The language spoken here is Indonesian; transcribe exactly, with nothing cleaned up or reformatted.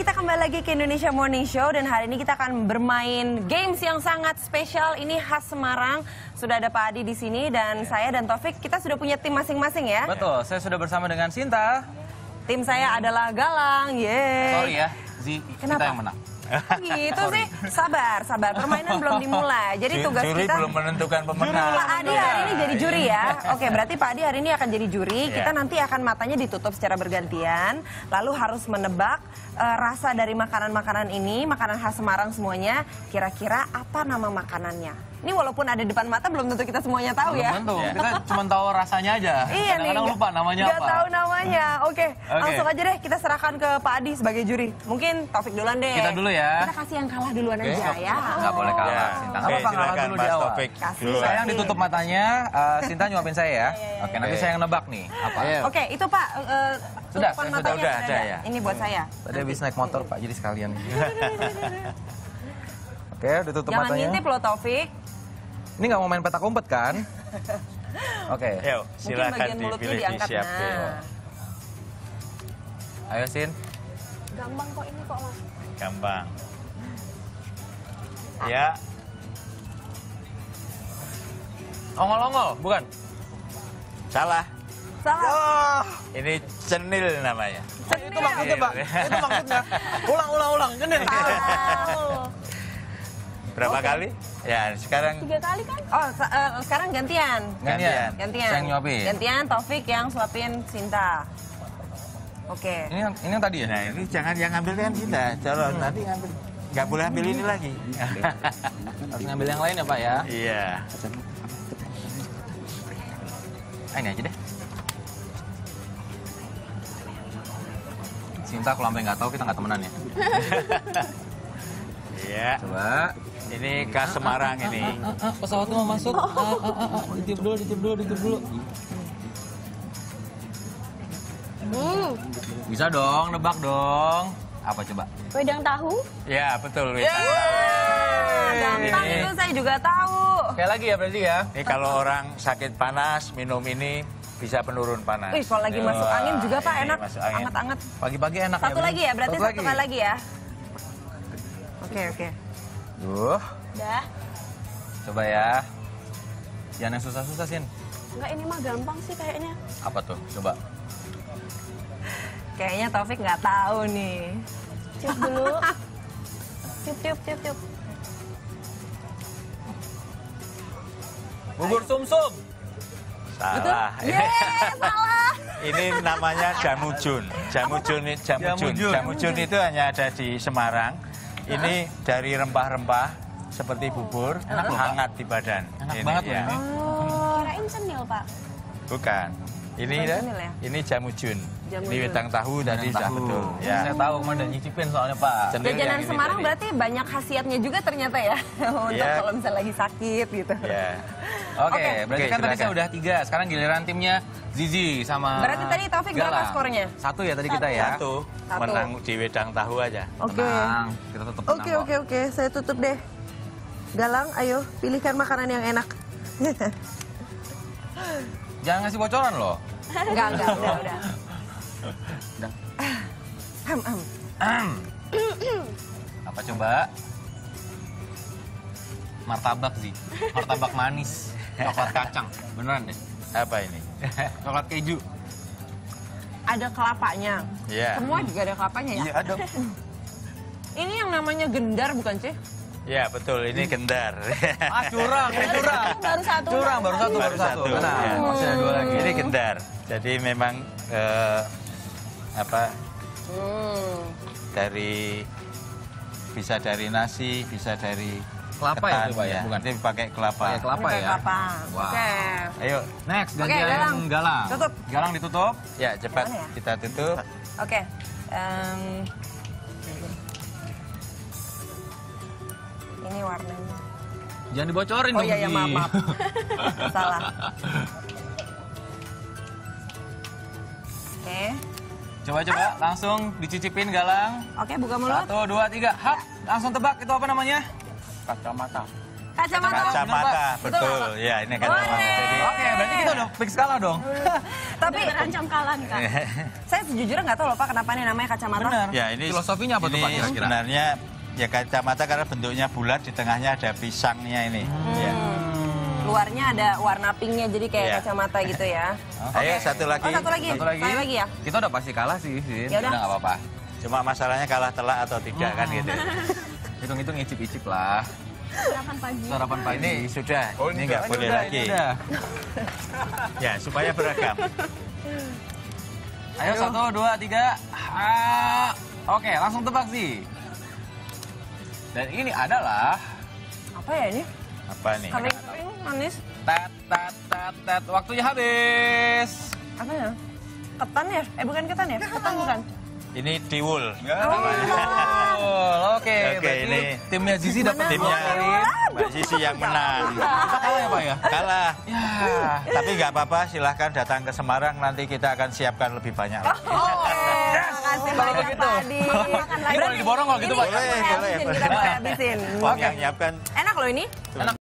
kita kembali lagi ke Indonesia Morning Show dan hari ini kita akan bermain games yang sangat spesial. Ini khas Semarang. Sudah ada Pak Adi di sini dan saya dan Taufik kita sudah punya tim masing-masing ya. Betul. Saya sudah bersama dengan Sinta. Tim saya adalah Galang. Yeay. Sorry ya, Zee, kita yang menang. Gitu sih, sabar, sabar. Permainan belum dimulai. Jadi tugas juri kita belum menentukan pemenang. Pak Adi hari ini jadi juri ya. Oke, berarti Pak Adi hari ini akan jadi juri. Yeah. Kita nanti akan matanya ditutup secara bergantian, lalu harus menebak uh, rasa dari makanan-makanan ini, makanan khas Semarang semuanya. Kira-kira apa nama makanannya? Ini walaupun ada depan mata belum tentu kita semuanya tahu belum ya. Tentu. Kita cuma tahu rasanya aja. Iya nih. Kadang-kadang lupa namanya gak apa. Gak tahu namanya. Oke, okay. okay. langsung aja deh kita serahkan ke Pak Adi sebagai juri. Mungkin Taufik duluan deh. Kita dulu ya. Kita kasih yang kalah duluan okay. aja ya. Gak boleh kalah. Yeah. Sinta okay, apa kalah dulu di awal. Saya yang ditutup matanya, uh, Sinta nyuapin saya ya. Oke, okay, nanti saya yang nebak nih. Apa? Yeah. Oke, okay, itu Pak. Uh, sudah, sudah, sudah, sudah ada ya. Ini buat saya. Tadi habis naik motor Pak, jadi sekalian. Oke, ditutup matanya. Jangan ngintip loh Taufik. Ini nggak mau main petak umpet kan? Oke. Okay. Silakan bagian dipilih diangkat. Disiapin. Nah. Ayo Sin. Gampang kok ini kok Mas. Gampang. Ya. Ongol-ongol, bukan? Salah. Salah. Oh, ini cenil namanya. Cenil. Itu maksudnya Pak. Itu maksudnya. Ulang-ulang-ulang cenil. Salah. Berapa okay. kali? Ya, sekarang tiga kali kan? Oh, uh, sekarang gantian. Gantian. Gantian. Saya nyuapin. Gantian Taufik yang suapin Sinta. Oke. Okay. Ini yang ini yang tadi ya. Nah, ini jangan yang ambil kan kita. Calon hmm. nanti ngambil. Enggak boleh ambil ini lagi. Harus ngambil yang lain ya, Pak ya? Iya. Ah, ini aja deh. Sinta kalau sampai enggak tahu kita enggak temenan ya. Iya. Coba. Ini khas Semarang ah, ah, ini. Ah, ah, ah, pesawatnya mau masuk. Ah, ah, ah, ah. Ditiup dulu, ditiup dulu, ditiup dulu. Hmm. Bisa dong, nebak dong. Apa coba? Wedang tahu? Ya, betul. Wedang. Yeah. Gampang ini. Itu saya juga tahu. Kayak lagi ya berarti ya. Ini kalau orang sakit panas, minum ini bisa penurun panas. Wih, kalau lagi oh, masuk angin juga Pak enak. Anget-anget. Pagi-pagi enak. Satu ya, lagi ya, berarti satu, satu kali lagi ya. Oke, okay, oke. Okay. Duh. Udah. Coba ya. Jangan yang susah-susah, Sin. Enggak, ini mah gampang sih kayaknya. Apa tuh? Coba. Kayaknya Taufik nggak tahu nih. Ciup dulu. Ciup, ciup, ciup, ciup. Bubur sumsum. Salah. Yeay, salah. Ini namanya Jamu Jun. Jamu Jun, Jamu Jun. Jamu Jun itu hanya ada di Semarang. Ini dari rempah-rempah seperti bubur, enak hangat di badan. Enak ini, banget ya. Oh, kirain cenil Pak. Bukan. Ini ya, ya? Ini jamu jun. Jamu ini wedang tahu tadi sudah betul. Ya. Saya tahu kemarin udah nyicipin soalnya Pak. Jajanan Semarang tadi. Berarti banyak khasiatnya juga ternyata ya. Untuk yeah. kalau misalnya lagi sakit gitu. Yeah. Oke, okay, okay. berarti okay, kan silakan. Tadi saya udah tiga. Sekarang giliran timnya Zizi sama berarti tadi Taufik Gala. Berapa skornya? Satu ya tadi Satu. kita ya? Satu. Satu. Menang di wedang tahu aja. Oke. Okay. Kita tutup menang. Oke, oke, oke. Saya tutup deh. Galang, ayo pilihkan makanan yang enak. Jangan ngasih bocoran loh. Enggak, enggak, udah, udah. Udah. Am, am. Am. Apa coba? Martabak sih. Martabak manis. Coklat kacang. Beneran deh. Apa ini? Coklat keju. Ada kelapanya. Yeah. Semua juga ada kelapanya ya? Iya, ada. Ini yang namanya gendar bukan sih? Ya betul, ini gendar. Ah, curang, ini curang. Baru satu. Curang, baru satu, baru satu. Nah, ya. Masih ada dua lagi. Ini gendar. Jadi memang eh, apa? Hmm. Dari bisa dari nasi, bisa dari kelapa ketan, ya, Pak ya. Bukan dia pakai kelapa. Pakai kelapa ya. Kelapa. Wow. Oke. Okay. Ayo, next gantian okay, Galang. Galang. Tutup. Galang ditutup. Ya, cepat ya? Kita tutup. Oke. Okay. Um... Ini warnanya. Jangan dibocorin dong. Oh iya, ya, maaf, maaf. Salah. Oke. Okay. Coba-coba ah. langsung dicicipin Galang. Oke, okay, buka mulut. Satu, dua, tiga. Hap, langsung tebak itu apa namanya? Kacamata. Kacamata. Kacamata, betul. Ya, ini kacamata. Oke, berarti kita udah fix kalah dong. Tapi berancam kalah nih, Kak. Saya sejujurnya nggak tahu loh Pak kenapa ini namanya kacamata. Benar. Ya, ini filosofinya apa tuh Pak kira-kira? Sebenarnya ya kacamata karena bentuknya bulat, di tengahnya ada pisangnya ini. Luarnya ada warna pinknya, jadi kayak yeah. kacamata gitu ya. Okay. Ayo satu lagi. Oh, satu lagi. Satu lagi. Saya lagi ya. Kita udah pasti kalah sih, Sin. Ya udah nggak apa-apa. Cuma masalahnya kalah telak atau tidak oh. kan gitu. Hitung-hitung icip-icip lah. Sarapan pagi. Sarapan pagi ini sudah. Oh, ini nggak boleh udah, lagi. Ya supaya beragam. Ayo, Ayo. satu, dua, tiga. Ah. Oke, okay, langsung tebak sih. Dan ini adalah apa ya ini? Apa nih? Kering manis. Tat, tat, tat, tat. Waktunya habis. Apa ya? Ketan ya? Eh bukan ketan ya? Ketan bukan. Ini tiwul. Oh, oke. Oke, ini timnya Zizi dapat timnya. Mbak Zizi yang menang. Kalah ya Pak ya? Kalah. Ya. Tapi nggak apa-apa. Silahkan datang ke Semarang. Nanti kita akan siapkan lebih banyak. Kalau begitu, berani diborong kalau gitu Pak. Boleh, boleh. Kita habisin. Yang nyiapkan. Enak loh ini. Enak.